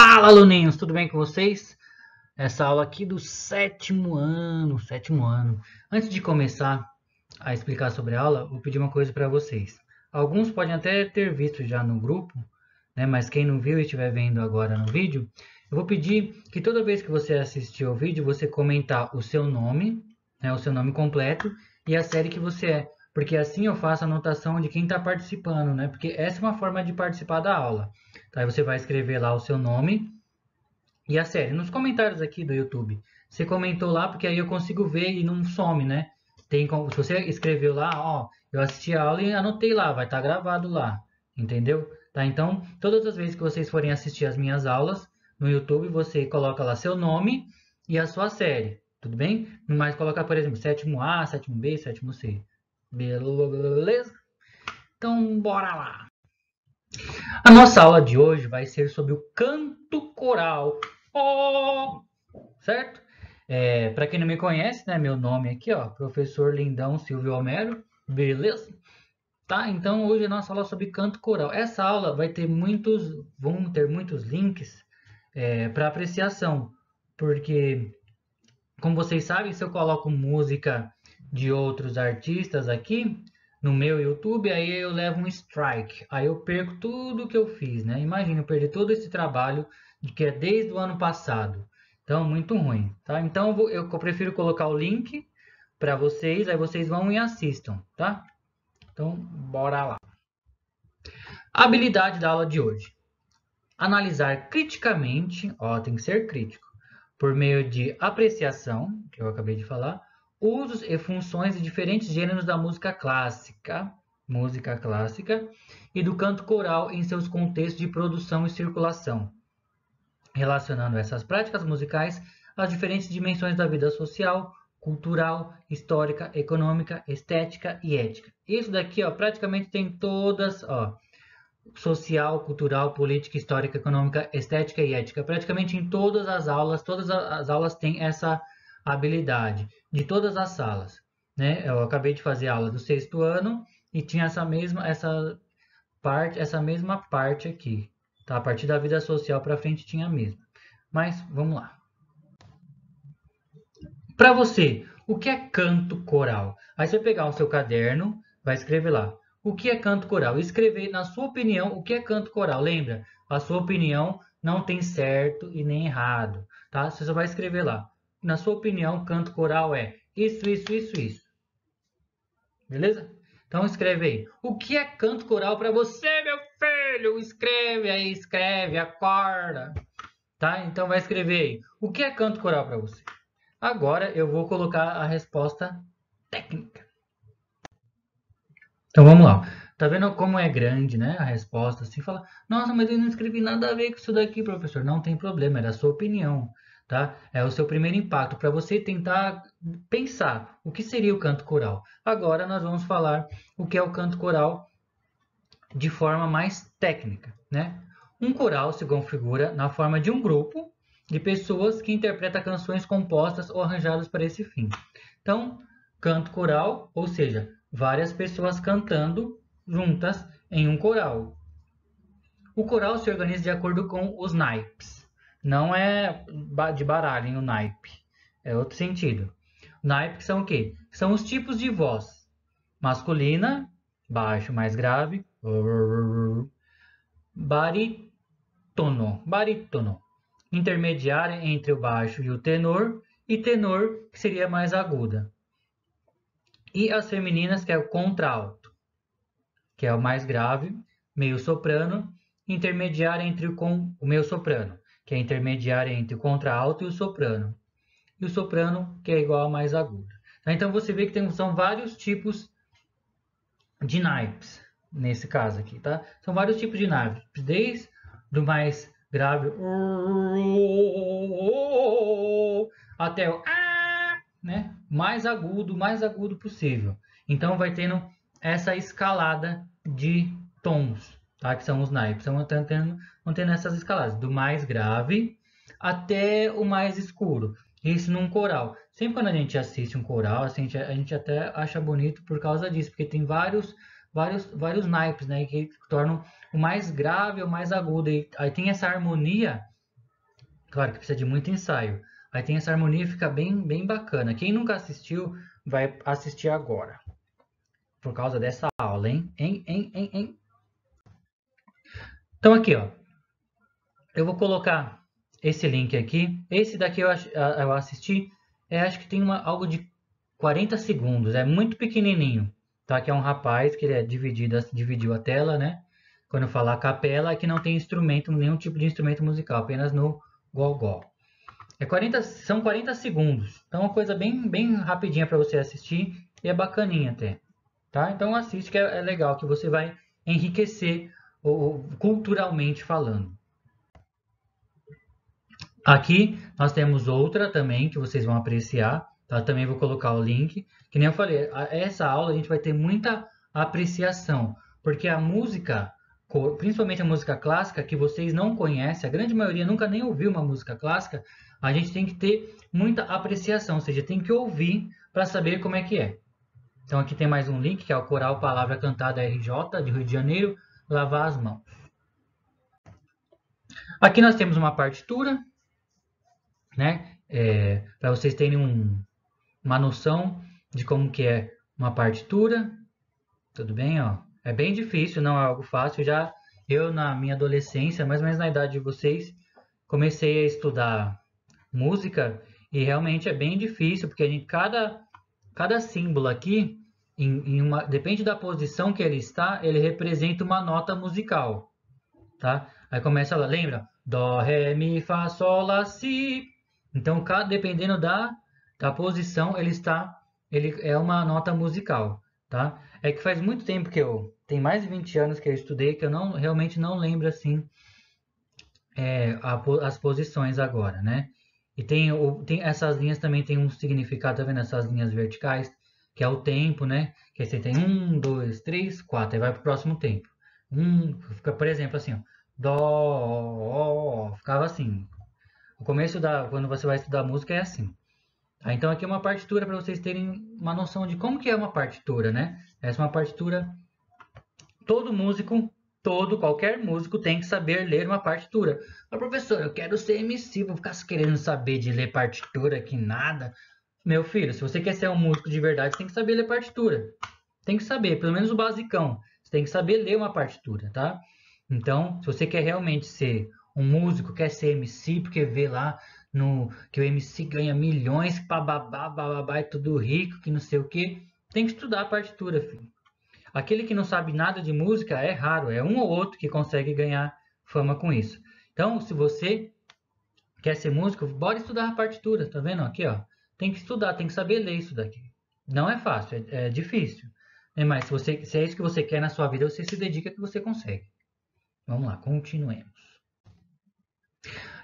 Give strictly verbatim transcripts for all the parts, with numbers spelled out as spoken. Fala, aluninhos! Tudo bem com vocês? Essa aula aqui do sétimo ano, sétimo ano. Antes de começar a explicar sobre a aula, vou pedir uma coisa para vocês. Alguns podem até ter visto já no grupo, né? Mas quem não viu e estiver vendo agora no vídeo, eu vou pedir que toda vez que você assistir ao vídeo, você comentar o seu nome, né? O seu nome completo e a série que você é. Porque assim eu faço a anotação de quem está participando, né? Porque essa é uma forma de participar da aula. Então, aí você vai escrever lá o seu nome e a série. Nos comentários aqui do YouTube, você comentou lá, porque aí eu consigo ver e não some, né? Tem como, se você escreveu lá, ó, eu assisti a aula e anotei lá, vai estar tá gravado lá, entendeu? Tá? Então, todas as vezes que vocês forem assistir as minhas aulas no YouTube, você coloca lá seu nome e a sua série, tudo bem? Mas coloca, por exemplo, sétimo A, sétimo B, sétimo C. Beleza? Então, bora lá! A nossa aula de hoje vai ser sobre o canto coral. Oh! Certo? É, para quem não me conhece, né? Meu nome aqui, ó, Professor Lindão Silvio Almeida. Beleza? Tá? Então, hoje é a nossa aula sobre canto coral. Essa aula vai ter muitos, vão ter muitos links é, para apreciação. Porque, como vocês sabem, se eu coloco música de outros artistas aqui no meu YouTube, aí eu levo um strike, aí eu perco tudo que eu fiz, né? Imagina, eu perdi todo esse trabalho que é desde o ano passado, então muito ruim, tá? Então eu, vou, eu prefiro colocar o link para vocês, aí vocês vão e assistam, tá? Então bora lá. A habilidade da aula de hoje: analisar criticamente, ó, tem que ser crítico, por meio de apreciação, que eu acabei de falar, usos e funções de diferentes gêneros da música clássica, música clássica e do canto coral em seus contextos de produção e circulação, relacionando essas práticas musicais às diferentes dimensões da vida social, cultural, histórica, econômica, estética e ética. Isso daqui, ó, praticamente tem todas, ó, social, cultural, política, histórica, econômica, estética e ética. Praticamente em todas as aulas, todas as aulas têm essa habilidade de todas as salas, né? Eu acabei de fazer a aula do sexto ano e tinha essa mesma essa parte, essa mesma parte aqui, tá? A partir da vida social para frente tinha a mesma. Mas vamos lá. Para você, o que é canto coral? Aí você vai pegar o seu caderno, vai escrever lá. O que é canto coral? Escrever na sua opinião o que é canto coral. Lembra? A sua opinião não tem certo e nem errado, tá? Você só vai escrever lá. Na sua opinião, canto coral é isso, isso, isso, isso. Beleza? Então escreve aí. O que é canto coral para você, meu filho? Escreve aí, escreve, acorda. Tá? Então vai escrever aí. O que é canto coral para você? Agora eu vou colocar a resposta técnica. Então vamos lá. Tá vendo como é grande, né? A resposta assim fala: nossa, mas eu não escrevi nada a ver com isso daqui, professor. Não tem problema, era a sua opinião. Tá? É o seu primeiro impacto, para você tentar pensar o que seria o canto coral. Agora nós vamos falar o que é o canto coral de forma mais técnica, né? Um coral se configura na forma de um grupo de pessoas que interpreta canções compostas ou arranjadas para esse fim. Então, canto coral, ou seja, várias pessoas cantando juntas em um coral. O coral se organiza de acordo com os naipes. Não é de baralho, hein, o naipe. É outro sentido. Naipe são o quê? São os tipos de voz. Masculina, baixo, mais grave. Barítono, barítono. Intermediária entre o baixo e o tenor. E tenor, que seria mais aguda. E as femininas, que é o contralto, que é o mais grave, meio soprano. Intermediária entre o, com... o meio soprano, que é intermediária entre o contralto e o soprano. E o soprano, que é igual a mais aguda. Então, você vê que tem, são vários tipos de naipes, nesse caso aqui, tá? São vários tipos de naipes, desde do mais grave até o né? mais agudo, mais agudo possível. Então, vai tendo essa escalada de tons. Tá? Que são os naipes, estão tendo, tendo essas escaladas, do mais grave até o mais escuro. Isso num coral. Sempre quando a gente assiste um coral, assim, a, gente, a gente até acha bonito por causa disso, porque tem vários, vários, vários naipes, né, que tornam o mais grave, o mais agudo. E aí tem essa harmonia Claro que precisa de muito ensaio. Aí tem essa harmonia, fica bem, bem bacana. Quem nunca assistiu, vai assistir agora. Por causa dessa aula, hein? Hein, hein, hein, hein? Então, aqui, ó. Eu vou colocar esse link aqui. Esse daqui eu, eu assisti. É, acho que tem uma, algo de quarenta segundos. É muito pequenininho. Tá? Que é um rapaz que ele é dividido, dividiu a tela, né? Quando eu falar capela, é que não tem instrumento, nenhum tipo de instrumento musical. Apenas no gogó. É quarenta, são quarenta segundos, então é uma coisa bem, bem rapidinha para você assistir e é bacaninha até, tá? Então assiste que é, é legal, que você vai enriquecer ou, culturalmente falando. Aqui nós temos outra também que vocês vão apreciar, tá? Também vou colocar o link, que nem eu falei, essa aula a gente vai ter muita apreciação, porque a música, principalmente a música clássica, que vocês não conhecem, a grande maioria nunca nem ouviu uma música clássica, a gente tem que ter muita apreciação, ou seja, tem que ouvir para saber como é que é. Então, aqui tem mais um link, que é o Coral Palavra Cantada R J, de Rio de Janeiro, Lavar as Mãos. Aqui nós temos uma partitura, né? É, para vocês terem um, uma noção de como que é uma partitura. Tudo bem, ó? É bem difícil, não é algo fácil. Já eu, na minha adolescência, mais ou menos na idade de vocês, comecei a estudar música, e realmente é bem difícil, porque a gente, cada, cada símbolo aqui, em, em uma, depende da posição que ele está, ele representa uma nota musical, tá? Aí começa lá, lembra? Dó, ré, mi, fá, sol, lá, si. Então, cada, dependendo da, da posição, ele está, ele é uma nota musical, tá? É que faz muito tempo que eu, tem mais de vinte anos que eu estudei, que eu não, realmente não lembro assim é, a, as posições agora, né? E tem, tem essas linhas também tem um significado, tá vendo? Essas linhas verticais, que é o tempo, né? Que aí você tem um, dois, três, quatro, aí vai pro próximo tempo. Um, fica, por exemplo, assim, ó, dó, ó, ficava assim. O começo da, quando você vai estudar música é assim. Tá, então, aqui é uma partitura para vocês terem uma noção de como que é uma partitura, né? Essa é uma partitura... Todo músico, todo, qualquer músico tem que saber ler uma partitura. Mas, professor, eu quero ser M C, vou ficar querendo saber de ler partitura, que nada. Meu filho, se você quer ser um músico de verdade, você tem que saber ler partitura. Tem que saber, pelo menos o basicão. Você tem que saber ler uma partitura, tá? Então, se você quer realmente ser um músico, quer ser M C, porque vê lá... No, que o M C ganha milhões, bababá, bababá, é tudo rico, que não sei o que. Tem que estudar a partitura, filho. Aquele que não sabe nada de música é raro, é um ou outro que consegue ganhar fama com isso. Então, se você quer ser músico, bora estudar a partitura, tá vendo? Aqui, ó. Tem que estudar, tem que saber ler isso daqui. Não é fácil, é, é difícil. É, mas se, você, se é isso que você quer na sua vida, você se dedica que você consegue. Vamos lá, continuemos.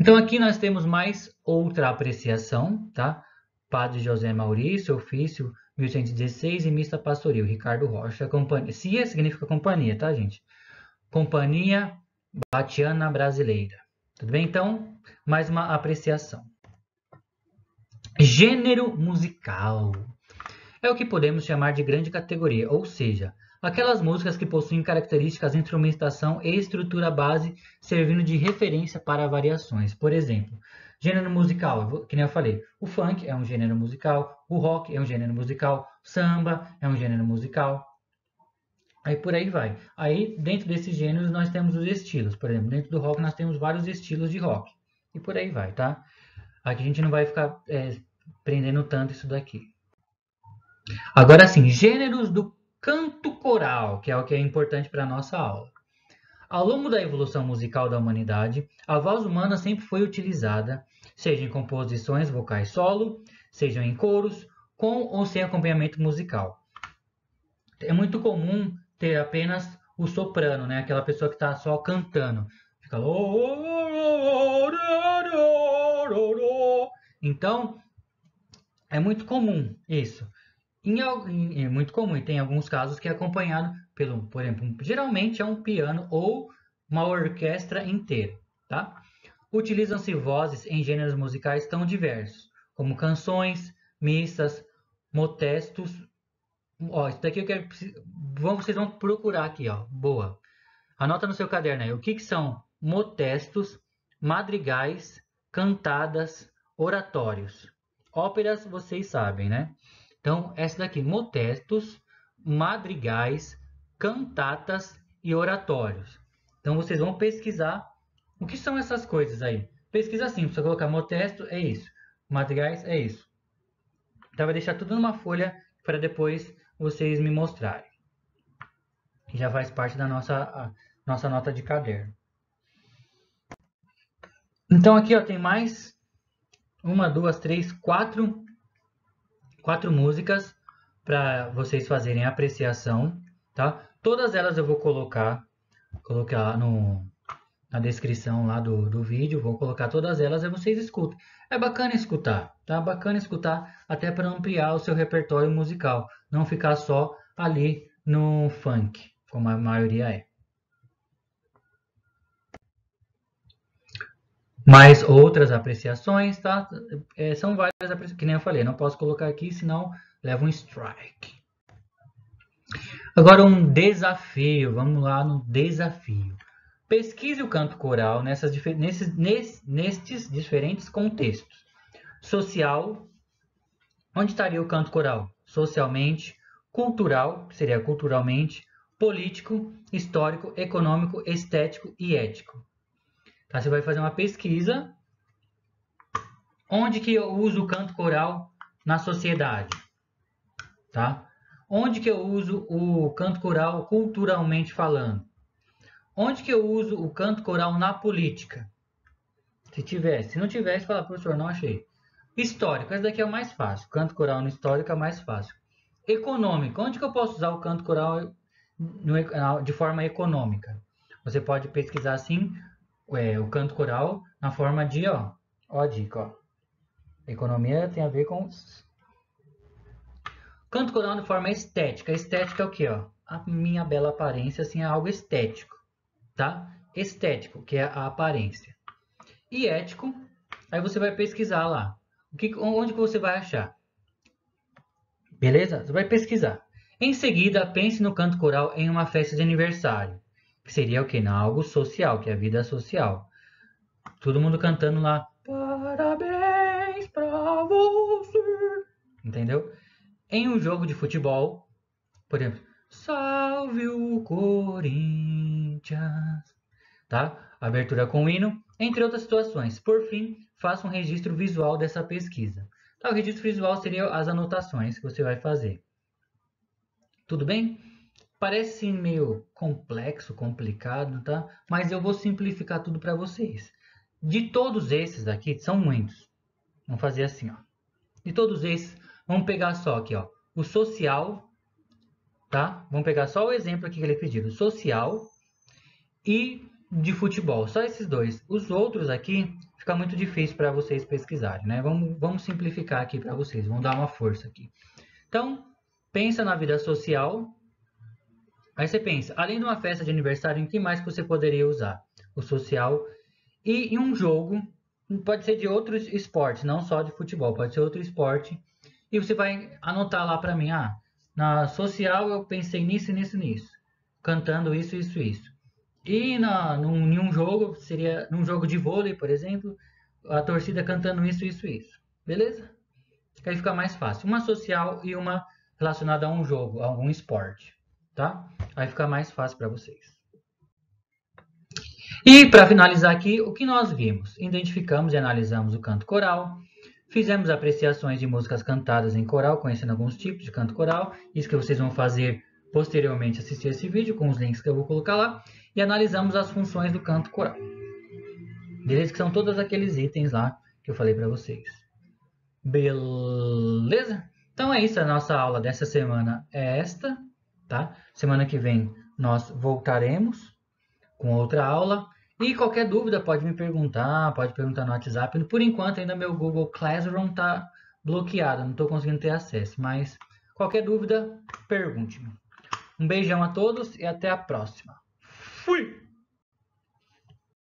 Então, aqui nós temos mais outra apreciação, tá? Padre José Maurício, ofício mil cento e dezesseis e missa pastoril, Ricardo Rocha, companhia. C I A significa companhia, tá, gente? Companhia Batiana Brasileira. Tudo bem? Então, mais uma apreciação. Gênero musical. É o que podemos chamar de grande categoria, ou seja, aquelas músicas que possuem características, instrumentação e estrutura base, servindo de referência para variações. Por exemplo, gênero musical, que nem eu falei, o funk é um gênero musical, o rock é um gênero musical, samba é um gênero musical, aí por aí vai. Aí, dentro desses gêneros, nós temos os estilos. Por exemplo, dentro do rock, nós temos vários estilos de rock. E por aí vai, tá? Aqui a gente não vai ficar é, prendendo tanto isso daqui. Agora sim, gêneros do canto coral, que é o que é importante para a nossa aula. Ao longo da evolução musical da humanidade, a voz humana sempre foi utilizada, seja em composições vocais solo, seja em coros, com ou sem acompanhamento musical. É muito comum ter apenas o soprano, né? Aquela pessoa que está só cantando. Fica... Então, é muito comum isso. É muito comum, e tem alguns casos que é acompanhado pelo, por exemplo, geralmente é um piano ou uma orquestra inteira, tá? Utilizam-se vozes em gêneros musicais tão diversos, como canções, missas, motestos. Ó, isso daqui eu quero... Vocês vão procurar aqui, ó. Boa. Anota no seu caderno aí. O que, que são motestos, madrigais, cantadas, oratórios. Óperas, vocês sabem, né? Então, essa daqui, motetos, madrigais, cantatas e oratórios. Então, vocês vão pesquisar o que são essas coisas aí. Pesquisa assim, você colocar motesto, é isso. Madrigais, é isso. Então, vai deixar tudo numa folha para depois vocês me mostrarem. Já faz parte da nossa, nossa nota de caderno. Então, aqui ó, tem mais uma, duas, três, quatro, quatro músicas para vocês fazerem a apreciação, tá? Todas elas eu vou colocar, colocar no, na descrição lá do, do vídeo, vou colocar todas elas e vocês escutem. É bacana escutar, tá? Bacana escutar até para ampliar o seu repertório musical, não ficar só ali no funk, como a maioria é. Mais outras apreciações, tá? É, são várias apreciações, que nem eu falei, não posso colocar aqui, senão leva um strike. Agora um desafio, vamos lá no desafio. Pesquise o canto coral nessas, nesses, nesses, nestes diferentes contextos. Social, onde estaria o canto coral? Socialmente. Cultural, que seria culturalmente, político, histórico, econômico, estético e ético. Tá? Você vai fazer uma pesquisa. Onde que eu uso o canto coral na sociedade? Tá? Onde que eu uso o canto coral culturalmente falando? Onde que eu uso o canto coral na política? Se tivesse. Se não tivesse, fala, professor, não achei. Histórico, esse daqui é o mais fácil. Canto coral no histórico é o mais fácil. Econômico, onde que eu posso usar o canto coral de forma econômica? Você pode pesquisar assim, é, o canto coral na forma de, ó, ó a dica, ó. Economia tem a ver com... Canto coral de forma estética. Estética é o que, ó? A minha bela aparência, assim, é algo estético, tá? Estético, que é a aparência. E ético, aí você vai pesquisar lá. O que, onde que você vai achar? Beleza? Você vai pesquisar. Em seguida, pense no canto coral em uma festa de aniversário. Que seria o quê? Não, algo social, que é a vida social. Todo mundo cantando lá. Parabéns pra você. Entendeu? Em um jogo de futebol. Por exemplo. Salve o Corinthians. Tá? Abertura com o hino. Entre outras situações. Por fim, faça um registro visual dessa pesquisa. O registro visual seria as anotações que você vai fazer. Tudo bem? Parece meio complexo, complicado, tá? Mas eu vou simplificar tudo para vocês. De todos esses daqui, são muitos. Vamos fazer assim, ó. De todos esses, vamos pegar só aqui, ó. O social, tá? Vamos pegar só o exemplo aqui que ele pediu. O social e de futebol. Só esses dois. Os outros aqui... Fica muito difícil para vocês pesquisarem, né? Vamos, vamos simplificar aqui para vocês. Vamos dar uma força aqui. Então, pensa na vida social. Aí você pensa, além de uma festa de aniversário, em que mais que você poderia usar? O social e em um jogo, pode ser de outros esportes, não só de futebol, pode ser outro esporte. E você vai anotar lá para mim, ah, na social eu pensei nisso, nisso, nisso. Cantando isso, isso, isso. E na, num, num jogo, seria num jogo de vôlei, por exemplo, a torcida cantando isso, isso, isso. Beleza? Aí fica mais fácil. Uma social e uma relacionada a um jogo, a algum esporte. Tá? Aí fica mais fácil para vocês. E para finalizar aqui, o que nós vimos? Identificamos e analisamos o canto coral. Fizemos apreciações de músicas cantadas em coral, conhecendo alguns tipos de canto coral. Isso que vocês vão fazer posteriormente, assistir esse vídeo com os links que eu vou colocar lá. E analisamos as funções do canto coral. Beleza? Que são todos aqueles itens lá que eu falei para vocês. Beleza? Então é isso. A nossa aula dessa semana é esta. Tá? Semana que vem nós voltaremos com outra aula. E qualquer dúvida pode me perguntar. Pode perguntar no WhatsApp. Por enquanto ainda meu Google Classroom está bloqueado. Não estou conseguindo ter acesso. Mas qualquer dúvida, pergunte-me. Um beijão a todos e até a próxima. Fui!